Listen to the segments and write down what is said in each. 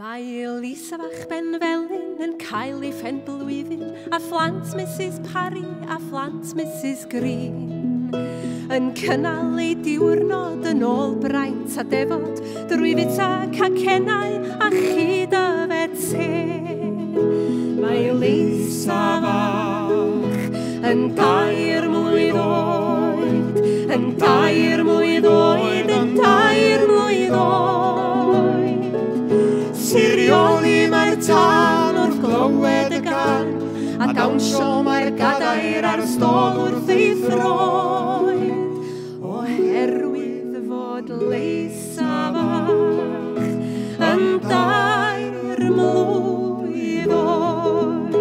Mae Lisa Fach Benfelyn yn cael ei phen blwyddyn, a phlant Mrs Parry a phlant Mrs Green yn cynnal ei diwrnod yn ôl braint a defod drwy fita cacennau a chyd a fete. Mae Lisa Fach yn 2 mlwydd oed, yn 2 mlwydd oed, yn 2 mlwydd oed. Sirioli mae'r tân wrth glywed y gan, a dawnsio mae'r gadair ar stol wrth ei throed. Oherwydd fod Lisa Fach yn 2 mlwydd oed.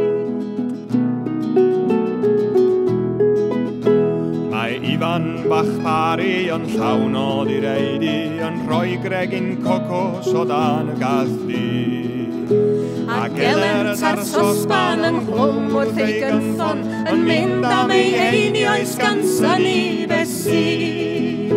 Mae Ifan Bach Parry yn llawnod i'r eidi, yn rhoi gregin cocos o dan y gathdi. A gelert ar sosban yn glwm wrth ei gynffon, yn mynd am ei einioes gan syni besi.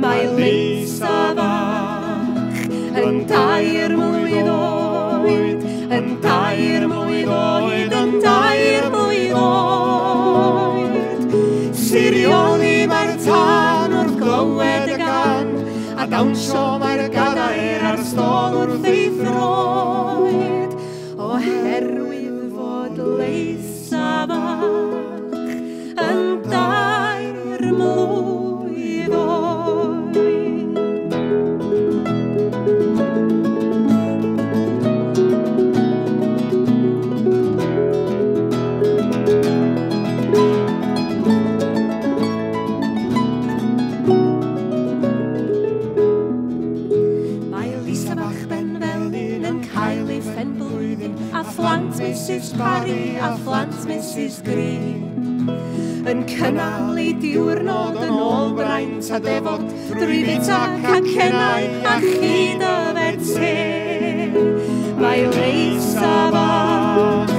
Mae Lisa Fach yn 2 mlwydd oed, yn 2 mlwydd oed, yn 2 mlwydd oed. Sirioli mae'r tân wrth glywed y gan, a dawnsio mae'r gadair ar stol wrth ei throed. Oherwydd fod Lisa Fach yn 2 mlwydd oed. Mae Lisa Fach Benfelyn yn cael ei phen blwyddyn, a phlant Mrs Parry a phlant Mrs Green yn cynnal ei diwrnod yn ôl braint a defod drwy fita cacennau a chyd a fete. Mae Lisa Fach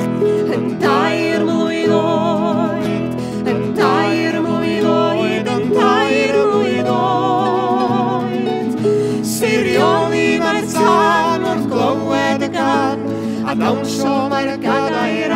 yn 2 mlwydd oed, yn 2 mlwydd oed, yn 2 mlwydd oed. Sirioli mae'r tân wrth glywed y gan, a dawnsio mae'r gadair